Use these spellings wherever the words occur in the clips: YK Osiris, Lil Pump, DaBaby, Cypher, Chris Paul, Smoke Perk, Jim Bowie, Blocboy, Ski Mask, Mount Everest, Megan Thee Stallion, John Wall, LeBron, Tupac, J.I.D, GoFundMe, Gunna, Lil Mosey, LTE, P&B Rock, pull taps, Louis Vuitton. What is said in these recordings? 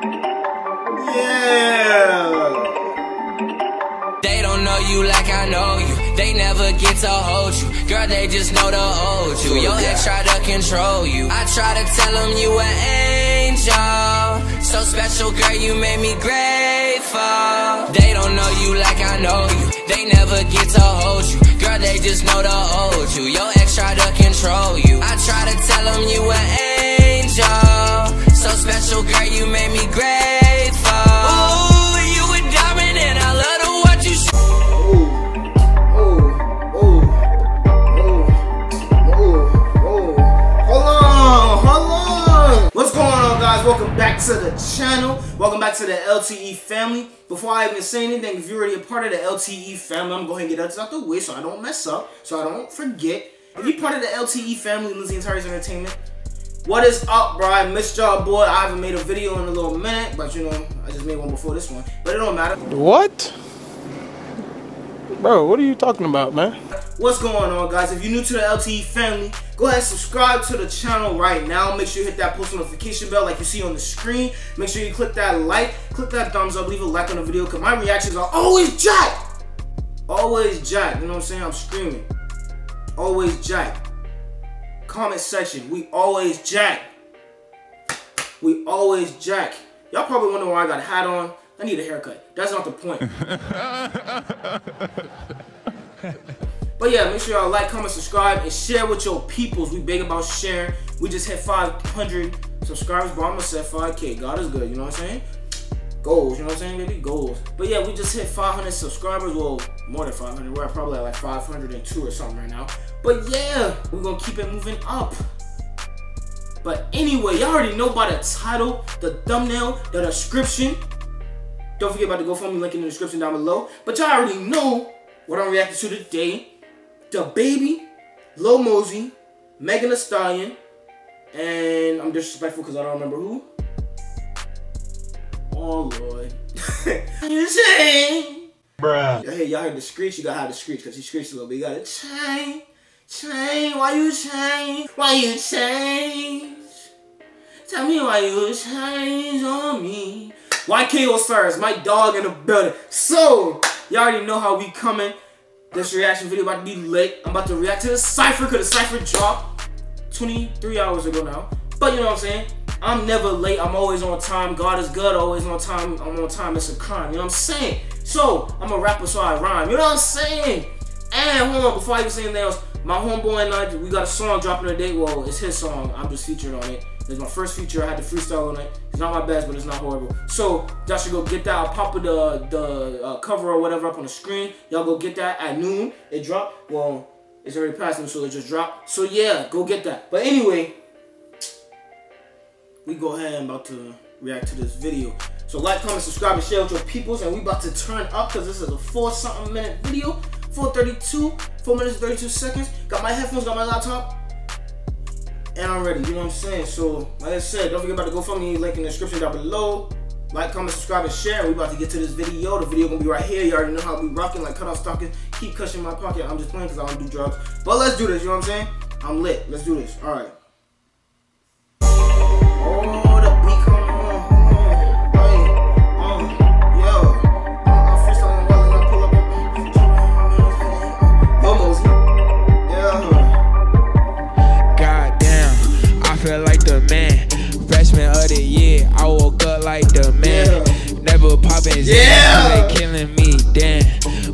Yeah. They don't know you like I know you. They never get to hold you. Girl, they just know to hold you. Your ex try to control you. I try to tell them you an angel. So special, girl, you made me grateful. They don't know you like I know you. They never get to hold you. Girl, they just know to hold you. Your ex try to control you. I try to tell them you an angel. So special, girl, you made me grateful. Ooh, you a diamond and I love to watch you sh. Ooh, ooh, ooh, ooh, ooh, ooh. Hold on. What's going on, guys? Welcome back to the channel. Welcome back to the LTE family. Before I even say anything, if you're already a part of the LTE family, I'm going to get that out the way so I don't mess up, so I don't forget. If you're part of the LTE family, Lizzie and Terry's Entertainment, what is up, bro? I missed y'all, boy. I haven't made a video in a little minute, but you know, I just made one before this one. But it don't matter. What? Bro, what are you talking about, man? What's going on, guys? If you're new to the LTE family, go ahead and subscribe to the channel right now. Make sure you hit that post notification bell like you see on the screen. Make sure you click that like, click that thumbs up, leave a like on the video, because my reactions are always jacked. Always jacked, you know what I'm saying? I'm screaming. Always jacked. Comment section, we always jacked. We always jacked. Y'all probably wonder why I got a hat on. I need a haircut. That's not the point. But yeah, make sure y'all like, comment, subscribe, and share with your peoples. We big about sharing. We just hit 500 subscribers, but I'm gonna set 5K. God is good, you know what I'm saying? Goals, you know what I'm saying, baby? Goals. But yeah, we just hit 500 subscribers. Well, more than 500. We're probably at like 502 or something right now. But yeah, we're gonna keep it moving up. But anyway, y'all already know by the title, the thumbnail, the description. Don't forget about the GoFundMe link in the description down below. But y'all already know what I'm reacting to today. DaBaby, Lil Mosey, Megan Thee Stallion, and I'm disrespectful because I don't remember who. Oh Lord. Bruh. Hey, y'all heard the screech? You gotta have the screech because he screeched a little bit. You gotta change. Change. Why you change? Why you change? Tell me why you change on me. YK Osiris, my dog in the building. So, y'all already know how we coming. This reaction video about to be lit. I'm about to react to the cypher, because the cypher dropped 23 hours ago now. But you know what I'm saying? I'm never late. I'm always on time. God is good. Always on time. I'm on time. It's a crime. You know what I'm saying? So, I'm a rapper, so I rhyme. You know what I'm saying? And hold on, before I even say anything else, my homeboy and I, we got a song dropping today. Well, it's his song. I'm just featured on it. It's my first feature. I had to freestyle on it. It's not my best, but it's not horrible. So y'all should go get that. I'll pop the cover or whatever up on the screen. Y'all go get that at noon. It dropped. Well, it's already past noon, so it just dropped. So yeah, go get that. But anyway, we go ahead and about to react to this video. So like, comment, subscribe, and share with your peoples. And we about to turn up because this is a 4-something minute video. 4:32, 4 minutes and 32 seconds. Got my headphones, got my laptop. And I'm ready, you know what I'm saying? So, like I said, don't forget about the GoFundMe link in the description down below. Like, comment, subscribe, and share. We about to get to this video. The video gonna be right here. You already know how we rocking, like cut off stockings, keep cushioning my pocket. I'm just playing because I don't do drugs. But let's do this, you know what I'm saying? I'm lit. Let's do this. All right. Oh, the beat coming. Yeah, they killing me, damn.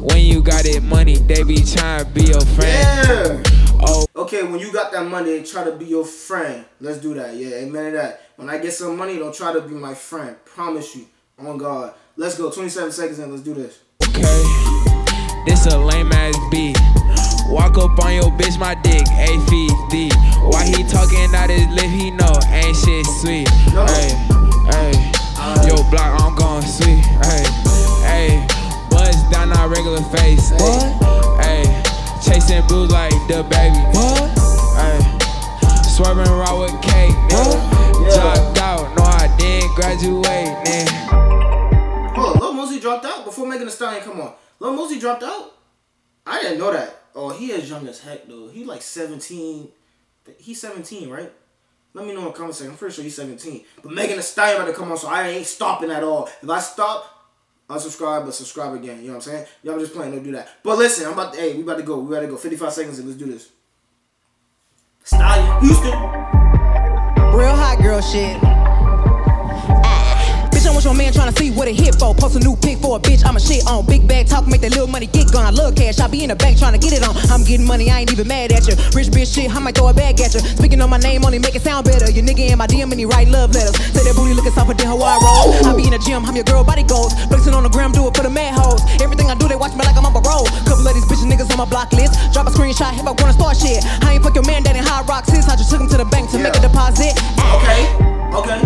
When you got that money, they be trying to be your friend. Yeah. Oh. Okay, when you got that money, they try to be your friend. Let's do that. Yeah, amen to that. When I get some money, don't try to be my friend. Promise you, on God. Let's go. 27 seconds and let's do this. Okay, this a lame ass beat. Walk up on your bitch, my dick, 8 feet deep. Why he talking out his lip? He know ain't shit sweet. No. Hey, hey. Yo, block, I'm going sweet, hey, hey. Buzz down our regular face, hey. Chasing blues like DaBaby, hey. Swerving raw with cake, nigga. Dropped out, no, I didn't graduate, nigga. Hold on, Lil Mosey dropped out before Megan Thee Stallion, come on. Lil Mosey dropped out? I didn't know that. Oh, he is young as heck, though. He like 17. He's 17, right? Let me know in the comment section. I'm pretty sure you're 17. But Megan Thee Stallion about to come on, so I ain't stopping at all. If I stop, unsubscribe, but subscribe again. You know what I'm saying? Y'all just playing. Don't do that. But listen, hey, we about to go. 55 seconds and let's do this. Stallion, Houston. Real hot girl shit. I want your man trying to see what it hit for. Post a new pic for a bitch, I'm a shit on. Big bag talk, make that little money get gone. I love cash, I be in the bank trying to get it on. I'm getting money, I ain't even mad at you. Rich bitch shit, I might throw it back at you. Speaking on my name, only make it sound better. Your nigga in my DM and he write love letters. Say that booty looking soft, but then Hawaii roll. I be in the gym, I'm your girl, body goals. Flexing on the gram, do it for the mad hoes. Everything I do, they watch me like I'm on parole. Couple of these bitches niggas on my block list. Drop a screenshot if I wanna start shit. I ain't fuck your man, that ain't high rock sis. I just took him to the bank to make a deposit. Okay, okay.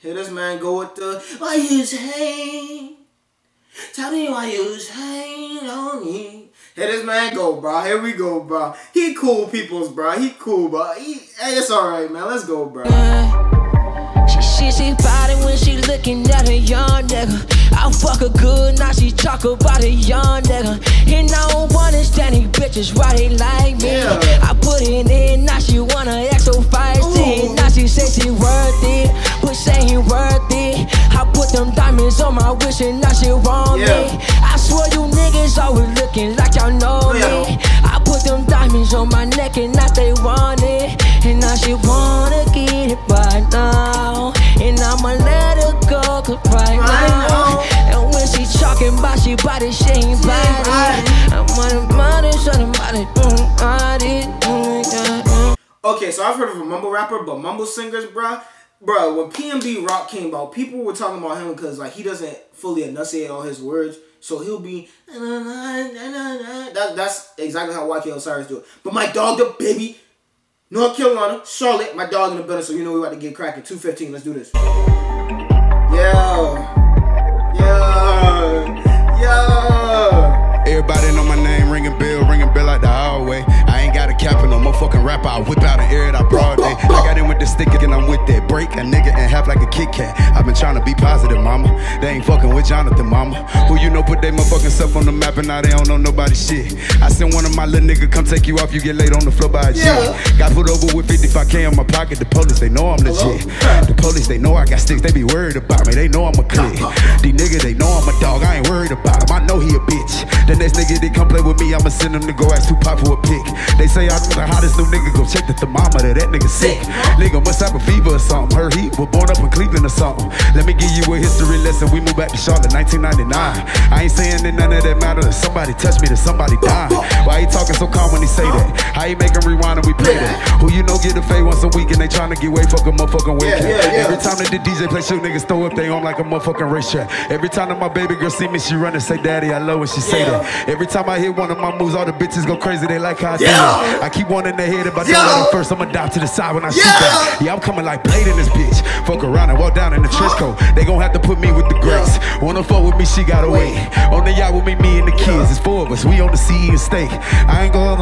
Hear this man go with the I use hate. Tell me why you use hate on me. Hear this man go, bro. Here we go, bro. He cool peoples, bro. He cool, bro. Hey, it's alright, man. Let's go, bro. She body when she looking at her young nigga. I fuck her good, now she talk about a young nigga. And I don't understand these bitches why they like me. Yeah. I put it in, now she wanna act so feisty. Now she say she worth it, but she ain't worth it. I put them diamonds on my wish and now she want me. I swear you niggas always looking like y'all know me. I put them diamonds on my neck and now they want it. And now she wanna get it by now. And I'ma let her go, cause right now. And when she talking about she body, she ain't body. I'm on the money, so the money don't want it. Okay, so I've heard of a mumble rapper, but mumble singers, bruh. Bruh, when P&B Rock came out, people were talking about him because like he doesn't fully enunciate all his words. So he'll be that's exactly how YK Osiris do it. But my dog, DaBaby, North Carolina, Charlotte, my dog in the building, so you know we about to get cracking. 2:15, let's do this. Yeah. Everybody know my name, ringing bell like the hallway. I ain't got a cap in no motherfucking rap, I whip out and air it out broad day. I got in with the stick and I'm with that break, a nigga and half like a Kit Kat. I've been trying to be positive, mama. They ain't fucking with Jonathan, mama. Who you know put they motherfucking stuff on the map and now they don't know nobody's shit. I sent one of my little nigga come take you off, you get laid on the floor by a G. Got put over with 55K in my pocket, the police, they know I'm legit. The police, they know I got sticks, they be worried about me, they know I'm a click. These niggas, they know I'm a dog, I ain't worried about him, I know he a bitch. The next nigga they come play with me, I'ma send him to go ask Tupac for a pick. They say I'm the hottest new nigga, go check the thermometer, that nigga sick. Nigga must have a fever or something. Her heat was born up in Cleveland or something. Let me give you a history lesson. We moved back to Charlotte 1999. I ain't saying that none of that matters. Somebody touched me, then somebody died. Why he talking so calm when he say that? How he make him rewind and we play that? Who you know get a fade once a week and they trying to get way fucking motherfucking weekend. Every time that the DJ play shoot, niggas throw up they on like a motherfucking racetrack. Every time that my baby girl see me, she run and say, "Daddy, I love when she say that." Every time I hit one of my moves, all the bitches go crazy. They like how I do it. I keep one in their head about that first. I'ma dive to the side when I shoot that. Yeah, I'm coming like Blade in this bitch. Fuck around and walk down in the trench coat. They gon' have to put me with the grace. Wanna fuck with me, she gotta wait. On the yacht with me and the kids. It's four of us, we on the sea and steak. I ain't going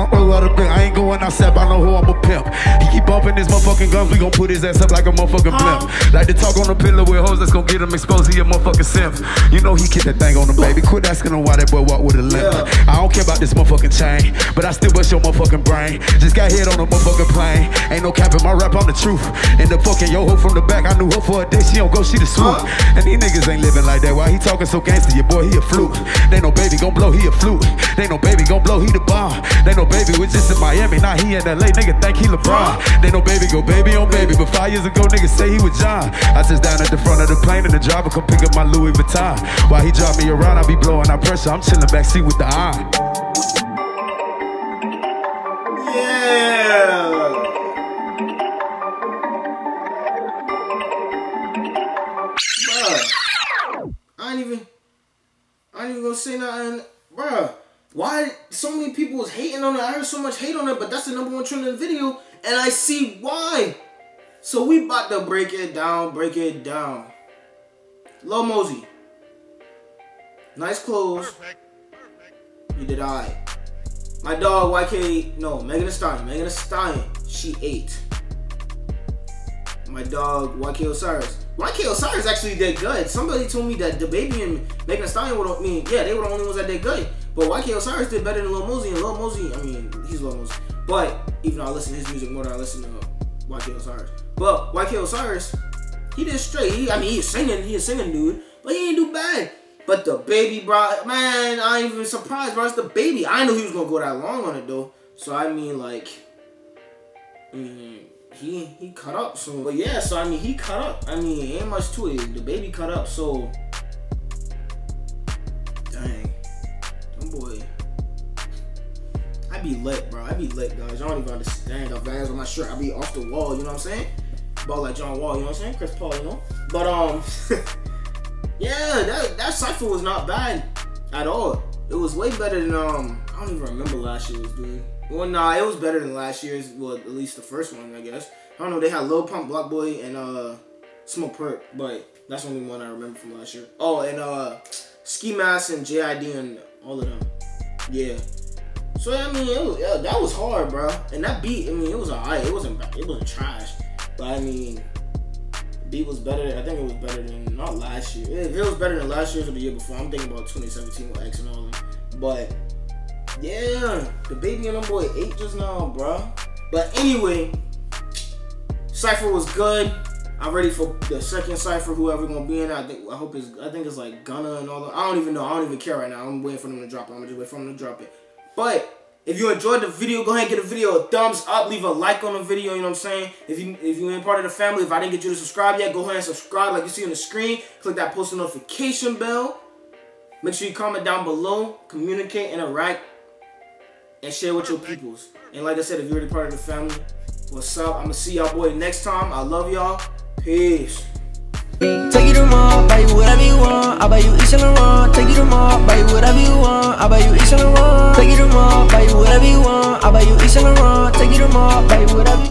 outside, but I know who I'm a pimp. He keep bumping his motherfucking guns, we gon' put his ass up like a motherfucking blimp. Like the talk on the pillow with hoes, that's gon' get him exposed, he a motherfucking simp. You know he kicked that thing on him, baby. Quit asking him why that boy walk with a limp. I don't care about this motherfucking chain, but I still bust your motherfucking brain. Just got hit on a motherfucking plane. Ain't no cap in my rap, I'm the truth. And the fucking yo ho from the back, I knew her for a day, she don't go, she the swoop. And these niggas ain't living like that. Why he talking so gangster? Your boy, he a fluke. They no baby gon' blow, he a fluke. They no baby gon' blow, he the bomb. They no baby was just in Miami, now he in LA, nigga think he LeBron. They no baby go baby on baby, but 5 years ago niggas say he was John. I sits down at the front of the plane and the driver come pick up my Louis Vuitton. While he drive me around, I be blowing out pressure, I'm chilling backseat with the eye. I ain't even gonna say nothing, bruh. Why so many people was hating on it? I heard so much hate on it, but that's the #1 trend in the video, and I see why. So we about to break it down, Lil Mosey, nice clothes. You did alright. My dog YK, no, Megan Thee Stallion. Megan Thee Stallion, she ate. My dog YK Osiris. YK Osiris actually did good. Somebody told me that DaBaby and Megan Thee Stallion were, they were the only ones that did good. But YK Osiris did better than Lil Mosey, and Lil Mosey, I mean, he's Lil Mosey. But even though I listen to his music more than I listen to YK Osiris. But YK Osiris, he did straight. He was singing dude, but he didn't do bad. But DaBaby, bro, man, I ain't even surprised, bro. It's DaBaby. I knew he was gonna go that long on it though. So I mean, like, he cut up. So, but yeah, so I mean, he cut up. I mean, ain't much to it. DaBaby cut up. So, dang, them boy, I be lit, bro. I be lit, guys. Y'all don't even understand. I vans on my shirt. I be off the wall. You know what I'm saying? About like John Wall. You know what I'm saying? Chris Paul. You know. But yeah, that cypher was not bad at all. It was way better than I don't even remember last year's, dude. Well, nah, it was better than last year's. Well, at least the first one, I guess. I don't know. They had Lil Pump, Blocboy, and Smoke Perk, but that's the only one I remember from last year. Oh, and Ski Mask and J.I.D and all of them. Yeah. So I mean, it was, yeah, that was hard, bro. And that beat, I mean, it was alright. It wasn't trash, but I mean, beat was better. I think it was better than not last year. If it was better than last year's or the year before, I'm thinking about 2017 with X and all that. But yeah, DaBaby and them boy ate just now, bro. But anyway, cypher was good. I'm ready for the second cypher. Whoever gonna be in, I think it's like Gunna and all that. I don't even know. I don't even care right now. I'm waiting for them to drop it. I'm just waiting for them to drop it. But if you enjoyed the video, go ahead and give the video a thumbs up. Leave a like on the video, you know what I'm saying? If you ain't part of the family, if I didn't get you to subscribe yet, go ahead and subscribe like you see on the screen. Click that post notification bell. Make sure you comment down below, communicate, interact, and share with your peoples. And like I said, if you're already part of the family, what's up? I'm going to see y'all boy next time. I love y'all. Peace. Take you to mall, buy you whatever you want. I buy you each and the wrong. Take you to mall, buy you whatever you want. I buy you each and the wrong. Take you to mall, buy you whatever you want. I buy you each and the wrong. Take you to mall, buy you whatever.